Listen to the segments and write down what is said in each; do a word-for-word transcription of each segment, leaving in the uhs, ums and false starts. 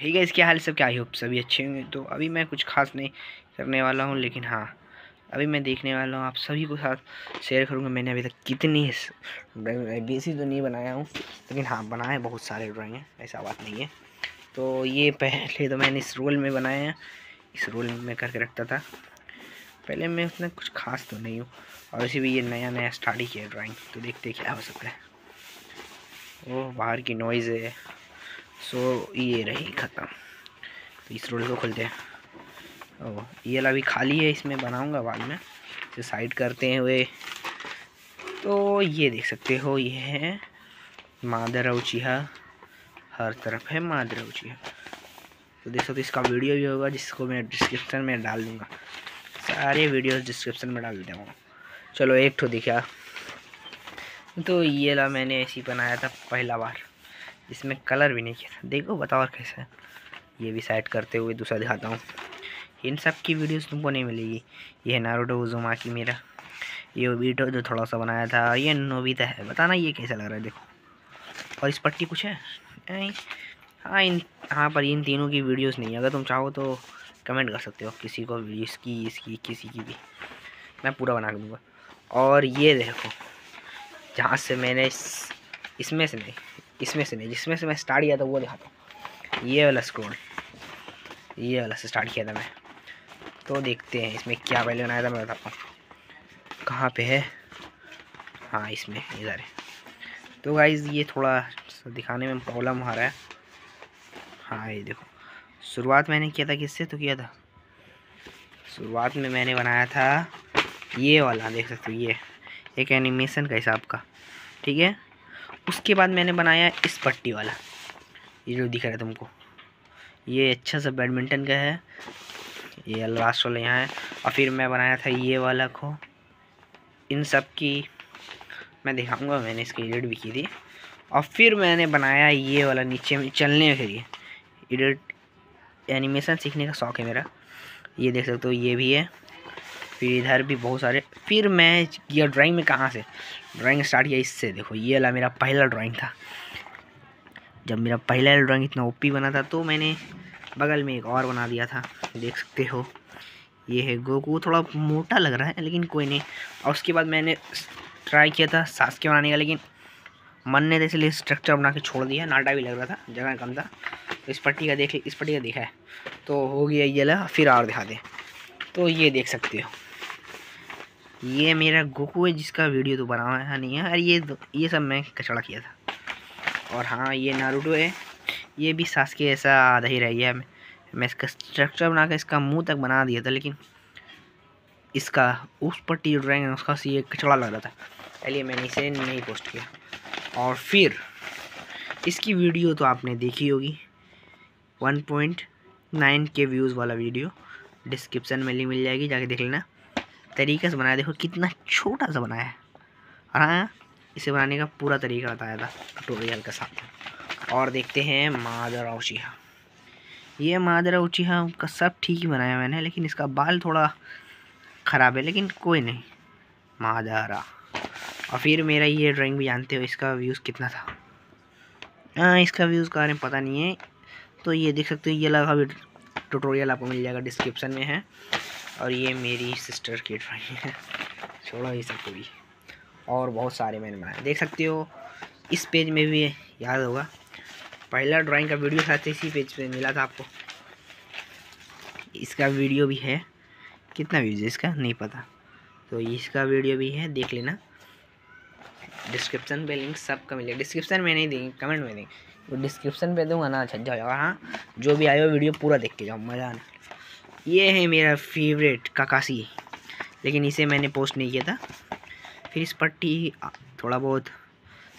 भाई गाइस क्या हाल सब, क्या आई होप सभी अच्छे होंगे। तो अभी मैं कुछ खास नहीं करने वाला हूँ, लेकिन हाँ अभी मैं देखने वाला हूँ, आप सभी को साथ शेयर करूँगा। मैंने अभी तक कितनी बेसी तो नहीं बनाया हूँ, लेकिन हाँ बनाए बहुत सारे ड्राइंग हैं, ऐसा बात नहीं है। तो ये पहले तो मैंने इस रोल में बनाया है, इस रोल में मैं करके रखता था पहले। मैं उतना कुछ खास तो नहीं हूँ और इसी भी ये नया नया स्टार्ट ही किया ड्राइंग, तो देखते क्या हो सकता है। वो बाहर की नॉइज़ है, सो so, ये रही ख़त्म। तो इस रोल को खोलते हैं। ओ ये वाला भी खाली है, इसमें बनाऊंगा बाद में इसे साइड करते हुए। तो ये देख सकते हो ये है मादरा उचीहा, हर तरफ है मादरा उचीहा। तो देख सकते हो इसका वीडियो भी होगा जिसको मैं डिस्क्रिप्शन में डाल दूँगा, सारे वीडियोस डिस्क्रिप्शन में डाल दूँगा। चलो एक तो देखा, तो ये वाला मैंने ऐसे ही बनाया था पहला बार, इसमें कलर भी नहीं किया था। देखो बताओ और कैसा है। ये भी साइड करते हुए दूसरा दिखाता हूँ। इन सब की वीडियोस तुमको नहीं मिलेगी। ये है नारुतो उजुमाकी मेरा, ये ओबीटो जो थोड़ा सा बनाया था, ये नोबिता है। बताना ये कैसा लग रहा है। देखो और इस पट्टी कुछ है नहीं। हाँ इन हाँ पर इन तीनों की वीडियोस नहीं है। अगर तुम चाहो तो कमेंट कर सकते हो किसी को भी, इसकी इसकी किसी की भी, मैं पूरा बना कर दूँगा। और ये देखो जहाँ से मैंने इस, इसमें से नहीं इसमें से नहीं जिसमें से मैं स्टार्ट किया था वो दिखाता हूँ। ये वाला स्क्रोल, ये वाला से स्टार्ट किया था मैं। तो देखते हैं इसमें क्या पहले बनाया था, मैं बताता हूँ कहाँ पे है। हाँ इसमें इधर है। तो गाइज ये थोड़ा दिखाने में प्रॉब्लम हो रहा है। हाँ ये देखो शुरुआत मैंने किया था, किससे तो किया था शुरुआत में मैंने बनाया था ये वाला, देख सकते हो ये एक एनिमेशन का हिसाब का, ठीक है। उसके बाद मैंने बनाया इस पट्टी वाला, ये जो दिख रहा है तुमको, ये अच्छा सा बैडमिंटन का है, ये लास्ट वाला यहाँ है। और फिर मैं बनाया था ये वाला खो। इन सब की मैं दिखाऊंगा, मैंने इसकी एडिट भी की थी। और फिर मैंने बनाया ये वाला नीचे में चलने के लिए, एडिट एनिमेशन सीखने का शौक़ है मेरा। ये देख सकते हो ये भी है, फिर इधर भी बहुत सारे। फिर मैं ये ड्राइंग में कहाँ से ड्राइंग स्टार्ट किया, इससे देखो ये वाला मेरा पहला ड्राइंग था। जब मेरा पहला ड्राइंग इतना ओपी बना था तो मैंने बगल में एक और बना दिया था, देख सकते हो। ये है गोकू, थोड़ा मोटा लग रहा है लेकिन कोई नहीं। और उसके बाद मैंने ट्राई किया था सासुके बनाने का, लेकिन मन ने इसलिए स्ट्रक्चर बना के छोड़ दिया, नाटा भी लग रहा था, जगह कम था। तो इस पट्टी का देख इस पट्टी का देखा है तो हो गया ये वाला। फिर और दिखा दें तो ये देख सकते हो ये मेरा गोकू है जिसका वीडियो तो बनाया नहीं है। और ये ये सब मैं कचड़ा किया था। और हाँ ये नारुतो है, ये भी सासुके ऐसा आधा ही रह गया। मैं, मैं इसका स्ट्रक्चर बना कर इसका मुंह तक बना दिया था, लेकिन इसका उस पट्टी जो ड्राइंग उसका से ये कचड़ा लग रहा था, इसलिए मैंने इसे नहीं पोस्ट किया। और फिर इसकी वीडियो तो आपने देखी होगी, one point nine K views वाला वीडियो डिस्क्रिप्शन में लिंक मिल जाएगी, जाके देख लेना। तरीके से बनाया, देखो कितना छोटा सा बनाया है। हाँ इसे बनाने का पूरा तरीका बताया था ट्यूटोरियल के साथ। और देखते हैं मादरा उचीहा, ये मादरा उचीहा का सब ठीक ही बनाया मैंने, लेकिन इसका बाल थोड़ा ख़राब है, लेकिन कोई नहीं मादरा। और फिर मेरा ये ड्राइंग भी जानते हो इसका व्यूज़ कितना था। हाँ इसका व्यूज़ का हमें पता नहीं है। तो ये देख सकते हो ये लगा भी ट्यूटोरियल आपको मिल जाएगा, डिस्क्रिप्शन में है। और ये मेरी सिस्टर की ड्राइंग है, छोड़ो ये सब भी। और बहुत सारे मैंने बनाए, देख सकते हो इस पेज में भी याद होगा पहला ड्राइंग का वीडियो साथ इसी पेज पे मिला था आपको, इसका वीडियो भी है। कितना व्यूज है इसका नहीं पता, तो इसका वीडियो भी है, देख लेना। डिस्क्रिप्शन पे लिंक सबका मिलेगा, डिस्क्रिप्शन में नहीं देंगे कमेंट में देंगे, तो डिस्क्रिप्शन पे दूंगा ना, अच्छा जाओ। हाँ जो भी आए हो वीडियो पूरा देख के जाओ, मज़ा आना। ये है मेरा फेवरेट काकाशी, लेकिन इसे मैंने पोस्ट नहीं किया था। फिर इस पट्टी थोड़ा बहुत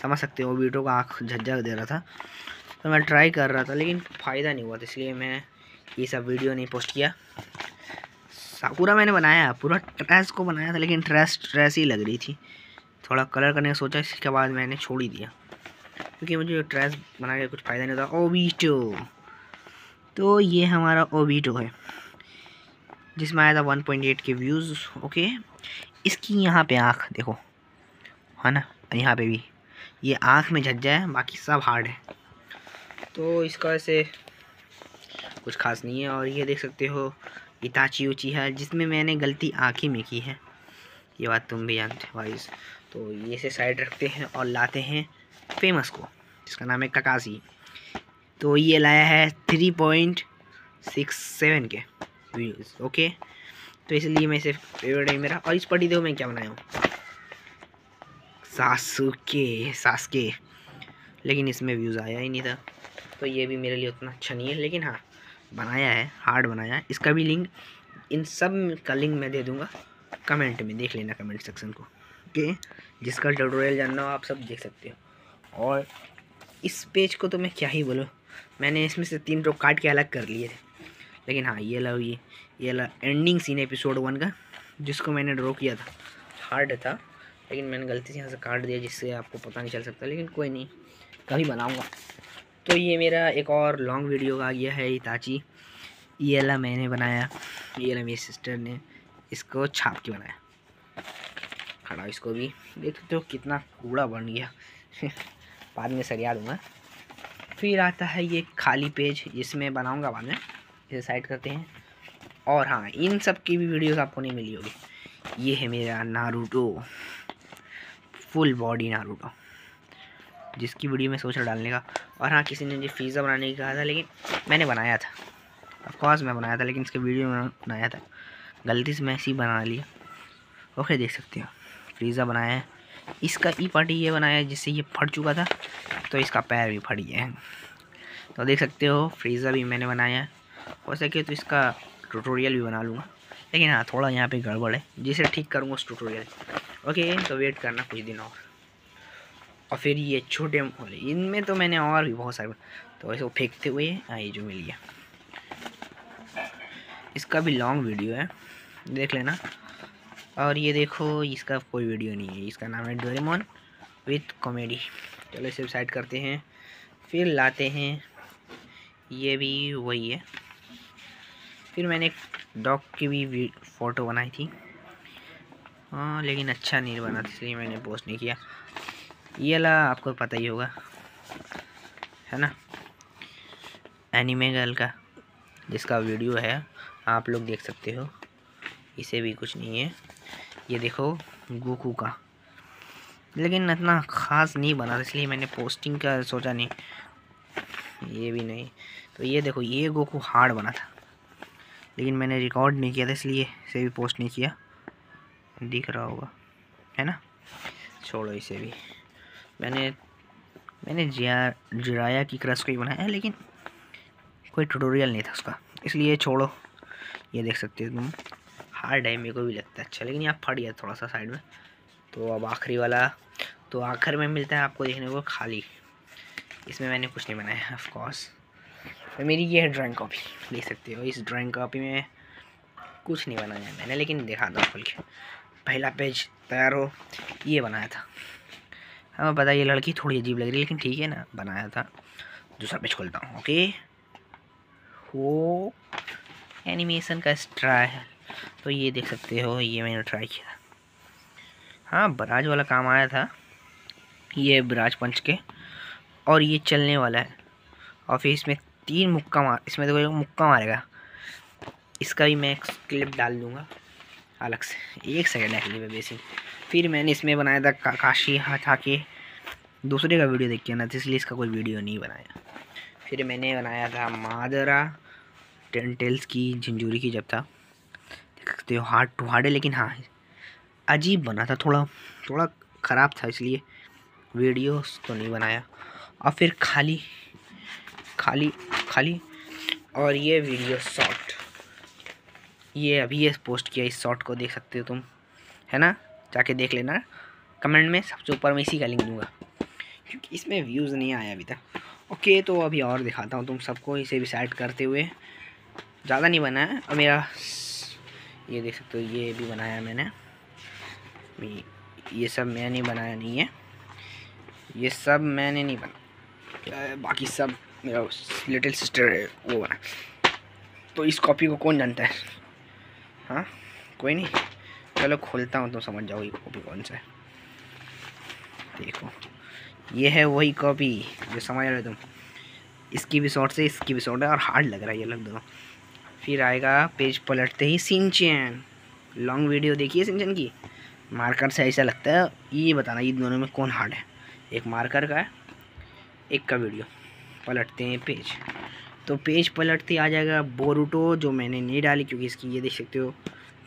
समझ सकते हो, ओबीटो का आँख झज्झा दे रहा था, तो मैं ट्राई कर रहा था लेकिन फ़ायदा नहीं हुआ था, इसलिए मैं ये सब वीडियो नहीं पोस्ट किया। पूरा मैंने बनाया, पूरा ट्रेस को बनाया था, लेकिन ट्रेस ट्रेस ही लग रही थी, थोड़ा कलर करने का सोचा, इसके बाद मैंने छोड़ ही दिया क्योंकि मुझे ट्रेस बना के कुछ फ़ायदा नहीं था। ओबीटो, तो ये हमारा ओबीटो है जिसमें आया था one point eight K views. Okay इसकी यहाँ पे आँख देखो है ना, यहाँ पे भी ये आँख में झज्जा है, बाकी सब हार्ड है। तो इसका ऐसे कुछ खास नहीं है। और ये देख सकते हो इताची उचीहा, जिसमें मैंने गलती आँखें में की है, ये बात तुम भी जानते हो वाइज। तो ये से साइड रखते हैं और लाते हैं फेमस को, जिसका नाम है काकाशी। तो ये लाया है three point six seven K views, okay. तो इसलिए मैं इसे फेवरेट है मेरा। और इस पट्टी दो मैं क्या बनाया हूँ, सासुके सासुके, लेकिन इसमें व्यूज़ आया ही नहीं था, तो ये भी मेरे लिए उतना अच्छा नहीं है। लेकिन हाँ, बनाया है, हार्ड बनाया है। इसका भी लिंक, इन सब का लिंक मैं दे दूँगा कमेंट में, देख लेना कमेंट सेक्शन को, ओके। जिसका ट्यूटोरियल जानना हो आप सब देख सकते हो। और इस पेज को तो मैं क्या ही बोलूँ, मैंने इसमें से तीन टॉप काट के अलग कर लिए थे। लेकिन हाँ, ये लो ये ये ला एंडिंग सीन एपिसोड वन का, जिसको मैंने ड्रॉ किया था, हार्ड था, लेकिन मैंने गलती से यहाँ से काट दिया, जिससे आपको पता नहीं चल सकता। लेकिन कोई नहीं, कभी बनाऊँगा। तो ये मेरा एक और लॉन्ग वीडियो का आ गया है इताची। ये ला मैंने बनाया, ये ला मेरी सिस्टर ने इसको छाप के बनाया, खड़ा इसको भी देख सकते हो कितना कूड़ा बन गया बाद में सरिया दूँगा। फिर आता है ये खाली पेज, जिसमें बनाऊँगा बाद में, इसे साइड करते हैं। और हाँ, इन सब की भी वीडियोस आपको नहीं मिली होगी। ये है मेरा नारुतो, फुल बॉडी नारुतो, जिसकी वीडियो में सोच रहा डालने का। और हाँ, किसी ने मुझे फ्रीज़ा बनाने का कहा था, लेकिन मैंने बनाया था, ऑफकोर्स मैं बनाया था, लेकिन इसके वीडियो में बनाया था, गलती से मैं ऐसे ही बना लिया, ओके। देख सकते हो फ्रीज़ा बनाया है, इसका ई पार्टी ये बनाया है, जिससे ये फट चुका था, तो इसका पैर भी फट गया है। तो देख सकते हो फ्रीज़ा भी मैंने बनाया है, हो सके तो इसका ट्यूटोरियल भी बना लूँगा। लेकिन हाँ, थोड़ा यहाँ पे गड़बड़ है, जिसे ठीक करूँगा उस ट्यूटोरियल, ओके। तो वेट करना कुछ दिन और। और फिर ये छोटे, इनमें तो मैंने और भी बहुत सारे, तो ऐसे फेंकते हुए ये जो मिल गया, इसका भी लॉन्ग वीडियो है, देख लेना। और ये देखो, इसका कोई वीडियो नहीं है, इसका नाम है डोरेमोन विथ कॉमेडी। चलो इसे साइड करते हैं। फिर लाते हैं, ये भी वही है। फिर मैंने एक डॉग की भी फ़ोटो बनाई थी, हाँ, लेकिन अच्छा नहीं बना था, इसलिए मैंने पोस्ट नहीं किया। ये ला आपको पता ही होगा, है ना, एनिमे गर्ल का, जिसका वीडियो है, आप लोग देख सकते हो। इसे भी कुछ नहीं है। ये देखो गोकू का, लेकिन इतना ख़ास नहीं बना था, इसलिए मैंने पोस्टिंग का सोचा नहीं। ये भी नहीं। तो ये देखो, ये गोकू हार्ड बना था, लेकिन मैंने रिकॉर्ड नहीं किया था, इसलिए इसे भी पोस्ट नहीं किया, दिख रहा होगा, है ना। छोड़ो, इसे भी मैंने मैंने जिया जिराया की क्रश को ही बनाया है, लेकिन कोई ट्यूटोरियल नहीं था उसका, इसलिए छोड़ो। ये देख सकते हो तुम, हार्ड है, मेरे को भी लगता है अच्छा, लेकिन यहाँ फट गया थोड़ा सा साइड में। तो अब आखिरी वाला, तो आखिर में मिलता है आपको देखने को खाली, इसमें मैंने कुछ नहीं बनाया है ऑफकोर्स। तो मेरी ये है ड्राइंग कॉपी, देख सकते हो। इस ड्राइंग कॉपी में कुछ नहीं बनाया मैंने, लेकिन देखा था खुल के, पहला पेज तैयार हो, ये बनाया था। हमें पता ये लड़की थोड़ी अजीब लग रही है, लेकिन ठीक है ना, बनाया था। दूसरा पेज खोलता हूँ, ओके। वो एनिमेशन का ट्रायल, तो ये देख सकते हो, ये मैंने ट्राई किया था, हाँ, बराज वाला काम आया था, ये बराज पंच के। और ये चलने वाला है, और फिर इसमें तीन मुक्का मार, इसमें तो कोई मुक्का मारेगा। इसका भी मैं एक क्लिप डाल दूँगा अलग से, एक सेकेंड है क्लिप बेसिक। फिर मैंने इसमें बनाया था काकाशी हटा के, दूसरे का वीडियो देख के ना, इसलिए इसका कोई वीडियो नहीं बनाया। फिर मैंने बनाया था मादरा टेंटेल्स की झिंझुरी की, जब था देख सकते हो, हार्ड टू हार्ड है, लेकिन हाँ, अजीब बना था, थोड़ा थोड़ा ख़राब था, इसलिए वीडियो तो नहीं बनाया। और फिर खाली खाली खाली और ये वीडियो शॉर्ट, ये अभी ये पोस्ट किया, इस शॉर्ट को देख सकते हो तुम, है ना, जाके देख लेना कमेंट में, सबसे ऊपर मैं इसी का लिंक दूंगा, क्योंकि इसमें व्यूज़ नहीं आया अभी तक, ओके। तो अभी और दिखाता हूँ तुम सबको, इसे भी साइड करते हुए, ज़्यादा नहीं बना है। और मेरा ये देख सकते हो, ये भी बनाया मैंने, ये सब मैंने बनाया नहीं है, ये सब मैंने नहीं बनाया, बाकी सब मेरा लिटिल सिस्टर है वो बना। तो इस कॉपी को कौन जानता है, हाँ, कोई नहीं। चलो खोलता हूँ, तो समझ जाओ ये कॉपी कौन सा है। देखो, ये है वही कॉपी जो समझ रहे तुम, इसकी भी शॉर्ट से इसकी भी शॉर्ट है और हार्ड लग रहा है ये लोग दोनों। फिर आएगा पेज पलटते ही सिंचन। लॉन्ग वीडियो देखिए सिंचन की। मार्कर से ऐसा लगता है, ये बताना ये दोनों में कौन हार्ड है। एक मार्कर का है, एक का वीडियो। पलटते हैं पेज, तो पेज पलटते आ जाएगा बोरूटो, जो मैंने नहीं डाली क्योंकि इसकी ये देख सकते हो,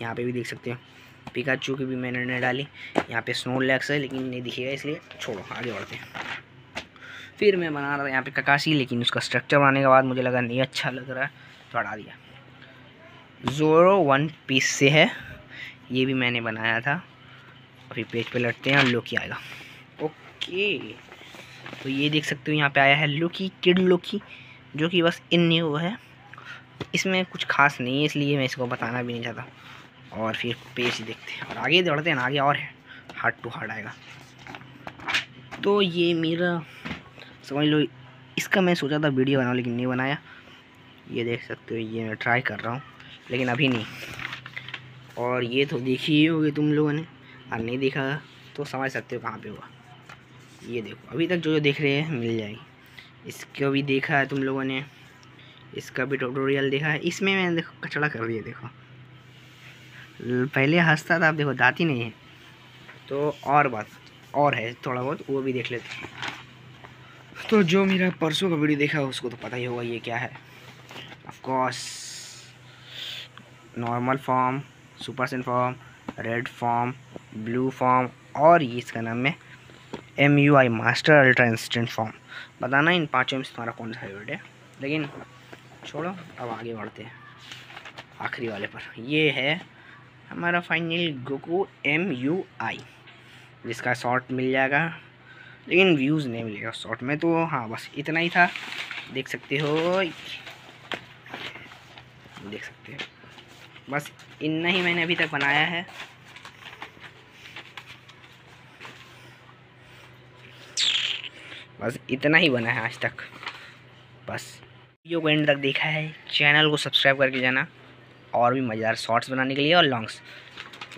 यहाँ पे भी देख सकते हो। पिकाचू की भी मैंने नहीं डाली, यहाँ पे स्नो लैक्स है लेकिन नहीं दिखेगा इसलिए छोड़ो, आगे बढ़ते हैं। फिर मैं बना रहा था यहाँ पे काकाशी, लेकिन उसका स्ट्रक्चर बनाने के बाद मुझे लगा नहीं अच्छा लग रहा है तो हटा दिया। ज़ोरो वन पीस से है, ये भी मैंने बनाया था। अभी पेज पे लटते हैं और लोकी आएगा। ओके, तो ये देख सकते हो यहाँ पे आया है लोकी किड लोकी, जो कि बस इन न्यू है, इसमें कुछ खास नहीं है इसलिए मैं इसको बताना भी नहीं चाहता। और फिर पेज देखते हैं और आगे दौड़ते हैं, आगे और है हार्ड टू हार्ड आएगा। तो ये मेरा समझ लो, इसका मैं सोचा था वीडियो बनाऊँ लेकिन नहीं बनाया। ये देख सकते हो, ये मैं ट्राई कर रहा हूँ लेकिन अभी नहीं। और ये तो देखी ही होगी तुम लोगों ने, और नहीं देखा तो समझ सकते हो कहाँ पे हुआ। ये देखो, अभी तक जो जो देख रहे हैं मिल जाएगी। इसको भी देखा है तुम लोगों ने, इसका भी ट्यूटोरियल देखा है। इसमें मैंने देखो कचड़ा कर दिया, देखो पहले हंसता था, अब देखो दाँत ही नहीं है। तो और बात और है थोड़ा बहुत, वो भी देख लेते हैं। तो जो मेरा परसों का वीडियो देखा उसको तो पता ही होगा ये क्या है। Of course normal form, super Saiyan form, red form, blue form, और ये इसका नाम है M U I master ultra instant form. बताना इन पांचों में से तुम्हारा कौन सा फेवरेट है, लेकिन छोड़ो, अब आगे बढ़ते हैं आखिरी वाले पर। ये है हमारा final Goku M U I, जिसका शॉर्ट मिल जाएगा लेकिन व्यूज़ नहीं मिलेगा शॉर्ट में। तो हाँ, बस इतना ही था। देख सकते हो, देख सकते हो, बस इतना ही मैंने अभी तक बनाया है। बस इतना ही बना है आज तक। बस वीडियो को एंड तक देखा है, चैनल को सब्सक्राइब करके जाना, और भी मज़ेदार शॉर्ट्स बनाने के लिए और लॉन्ग्स।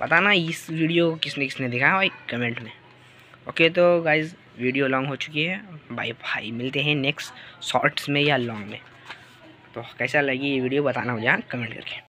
बताना इस वीडियो को किसने किसने देखा है भाई कमेंट में। ओके okay, तो गाइज़ वीडियो लॉन्ग हो चुकी है, बाय बाय। मिलते हैं नेक्स्ट शॉर्ट्स में या लॉन्ग में। तो कैसा लगी ये वीडियो बताना मुझे कमेंट करके।